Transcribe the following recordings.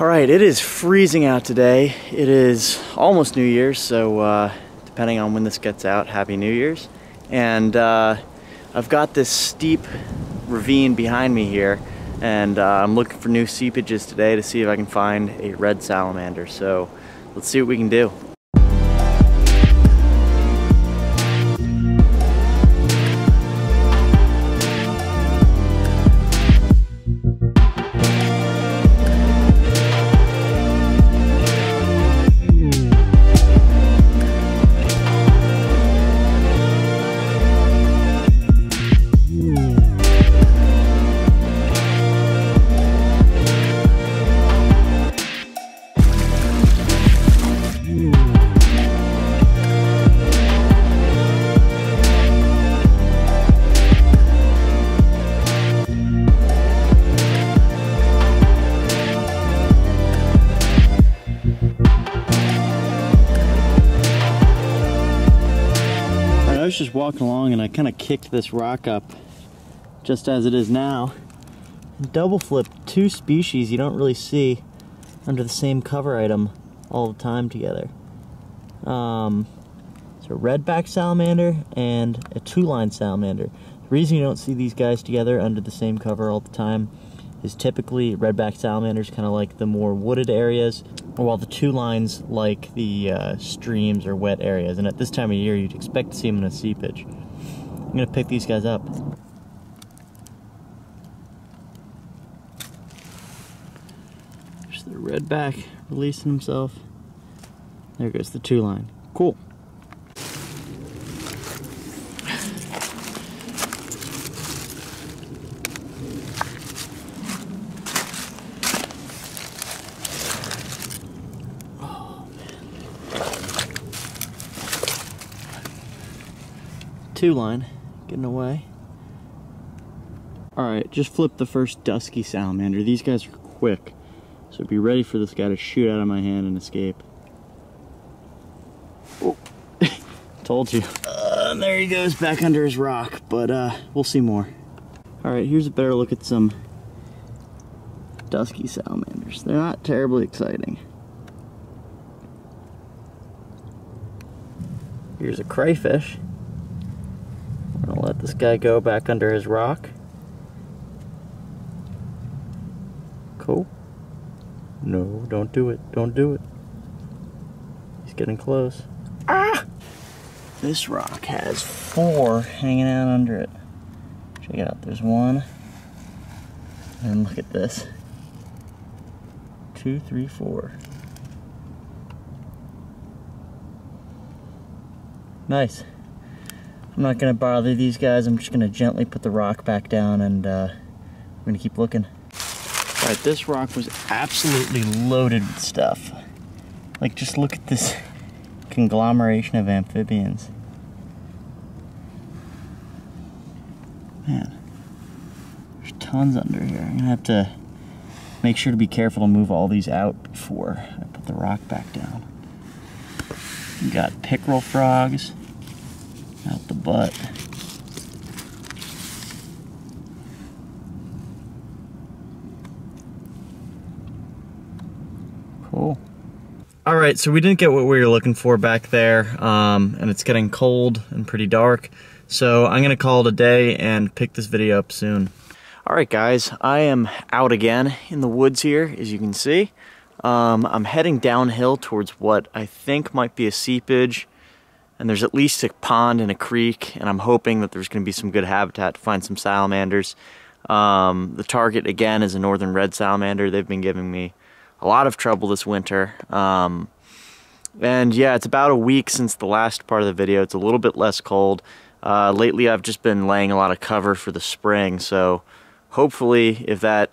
All right, it is freezing out today. It is almost New Year's, so depending on when this gets out, Happy New Year's. And I've got this steep ravine behind me here, and I'm looking for new seepages today to see if I can find a red salamander. So let's see what we can do. I was just walking along and I kind of kicked this rock up just as it is now. Double flipped two species you don't really see under the same cover item all the time together. It's a red-backed salamander and a two-line salamander. The reason you don't see these guys together under the same cover all the time is typically red-backed salamanders kind of like the more wooded areas, while the two lines like the streams or wet areas, and at this time of year you'd expect to see them in a seepage. I'm going to pick these guys up. There's the red back releasing himself. There goes the two line. Cool. Two line getting away. Alright, just flipped the first dusky salamander. These guys are quick, so be ready for this guy to shoot out of my hand and escape. Oh. Told you. There he goes back under his rock, but we'll see more. Alright, here's a better look at some dusky salamanders. They're not terribly exciting. Here's a crayfish. I'm gonna let this guy go back under his rock. Cool. No, don't do it. Don't do it. He's getting close. Ah! This rock has four hanging out under it. Check it out. There's one. And look at this. 2, 3, 4. Nice. I'm not going to bother these guys, I'm just going to gently put the rock back down and I'm going to keep looking. Alright, this rock was absolutely loaded with stuff. Like, just look at this conglomeration of amphibians. Man, there's tons under here. I'm going to have to make sure to be careful to move all these out before I put the rock back down. We got pickerel frogs. Out the butt. Cool. Alright, so we didn't get what we were looking for back there, and it's getting cold and pretty dark, so I'm gonna call it a day and pick this video up soon. Alright guys, I am out again in the woods here, as you can see. I'm heading downhill towards what I think might be a seepage. And there's at least a pond and a creek, and I'm hoping that there's going to be some good habitat to find some salamanders. The target, again, is a northern red salamander. They've been giving me a lot of trouble this winter. And yeah, it's about a week since the last part of the video. It's a little bit less cold. Lately, I've just been laying a lot of cover for the spring, so hopefully, if that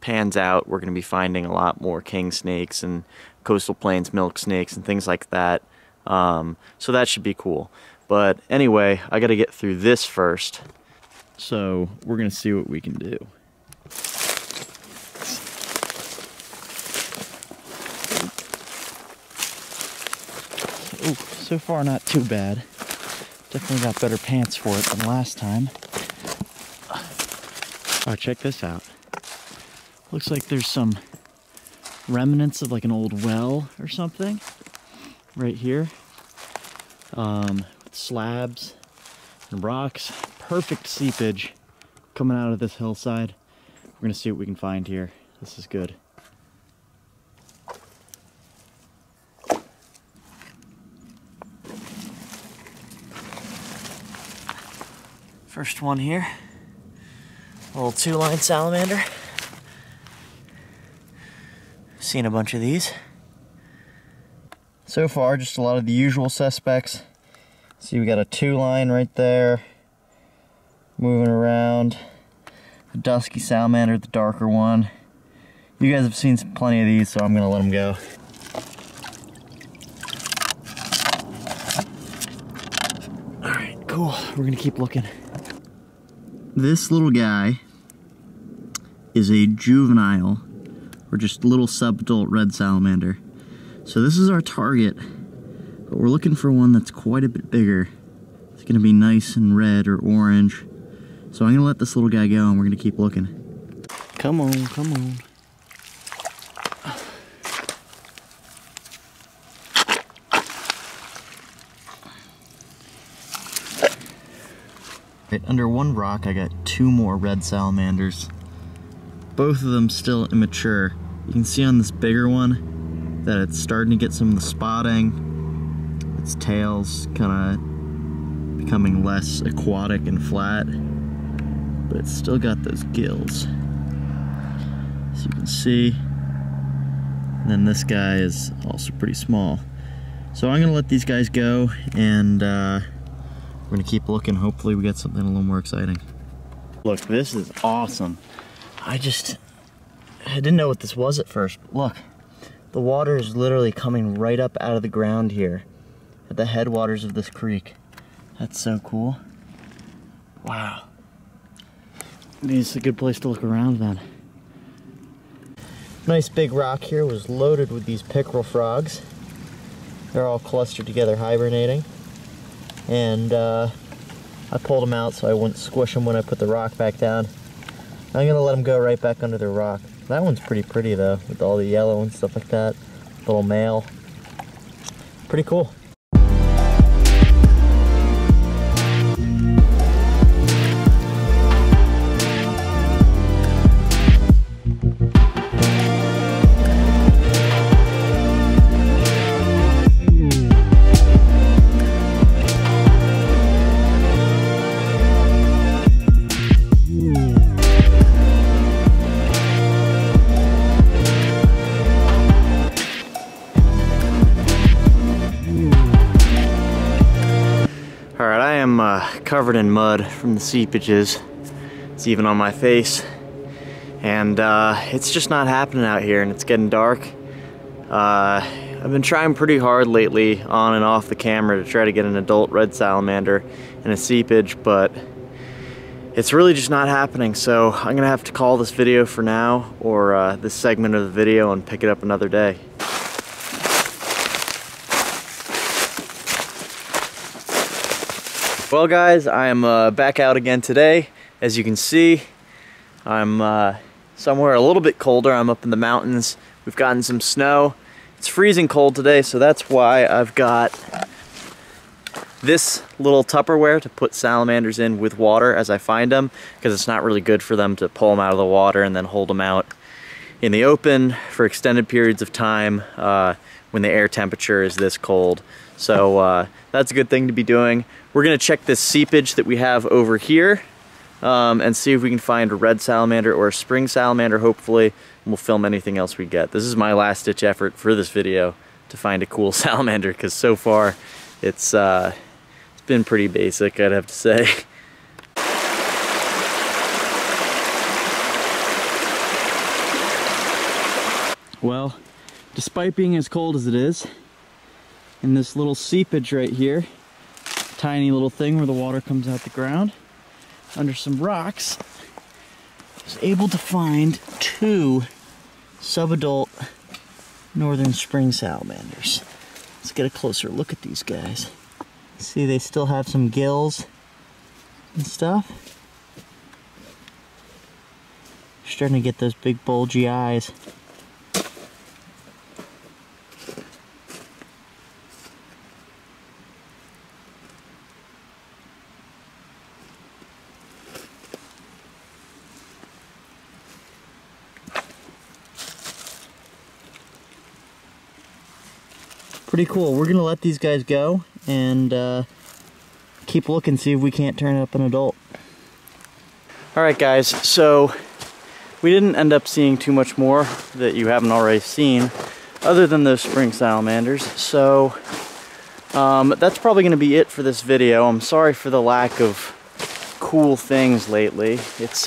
pans out, we're going to be finding a lot more king snakes and coastal plains milk snakes and things like that. So that should be cool. But anyway, I gotta get through this first. So we're gonna see what we can do. Ooh, so far not too bad. Definitely got better pants for it than last time. Oh, check this out. Looks like there's some remnants of like an old well or something right here. With slabs and rocks. Perfect seepage coming out of this hillside. We're gonna see what we can find here. This is good. First one here, a little two-line salamander. Seen a bunch of these. So far, just a lot of the usual suspects. See, we got a two-line right there, moving around. The dusky salamander, the darker one. You guys have seen plenty of these, so I'm gonna let them go. All right, cool, we're gonna keep looking. This little guy is a juvenile, or just little sub-adult red salamander. So this is our target, but we're looking for one that's quite a bit bigger. It's gonna be nice and red or orange. So I'm gonna let this little guy go and we're gonna keep looking. Come on, come on. Under one rock, I got two more red salamanders. Both of them still immature. You can see on this bigger one that it's starting to get some of the spotting. Its tail's kind of becoming less aquatic and flat, but it's still got those gills. As you can see, and then this guy is also pretty small. So I'm gonna let these guys go and we're gonna keep looking. Hopefully we get something a little more exciting. Look, this is awesome. I didn't know what this was at first. Look, the water is literally coming right up out of the ground here at the headwaters of this creek. That's so cool. Wow. This is a good place to look around then. Nice big rock here was loaded with these pickerel frogs. They're all clustered together hibernating. And I pulled them out so I wouldn't squish them when I put the rock back down. I'm gonna let them go right back under their rock. That one's pretty pretty though, with all the yellow and stuff like that. Little male, pretty cool. Covered in mud from the seepages. It's even on my face. And it's just not happening out here and it's getting dark. I've been trying pretty hard lately on and off the camera to try to get an adult red salamander in a seepage, but it's really just not happening. So I'm gonna have to call this video for now, or this segment of the video, and pick it up another day. Well guys, I am back out again today. As you can see, I'm somewhere a little bit colder. I'm up in the mountains. We've gotten some snow. It's freezing cold today, so that's why I've got this little Tupperware to put salamanders in with water as I find them, because it's not really good for them to pull them out of the water and then hold them out in the open for extended periods of time when the air temperature is this cold. So that's a good thing to be doing. We're gonna check this seepage that we have over here and see if we can find a red salamander or a spring salamander, hopefully, and we'll film anything else we get. This is my last ditch effort for this video to find a cool salamander, because so far it's been pretty basic, I'd have to say. Well, despite being as cold as it is, in this little seepage right here, tiny little thing where the water comes out the ground, under some rocks, I was able to find two subadult northern spring salamanders. Let's get a closer look at these guys. See, they still have some gills and stuff. Starting to get those big bulgy eyes. pretty cool. We're gonna let these guys go and keep looking, see if we can't turn up an adult. Alright guys, so we didn't end up seeing too much more that you haven't already seen other than those spring salamanders, so that's probably going to be it for this video. I'm sorry for the lack of cool things lately. It's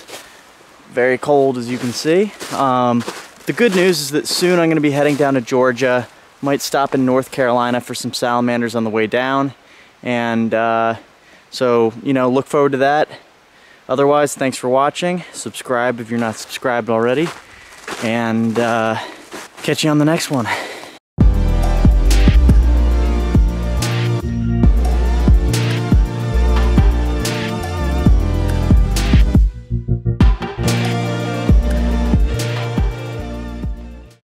very cold, as you can see. The good news is that soon I'm going to be heading down to Georgia. Might stop in North Carolina for some salamanders on the way down, and so, you know, look forward to that. Otherwise, thanks for watching. Subscribe if you're not subscribed already, and catch you on the next one.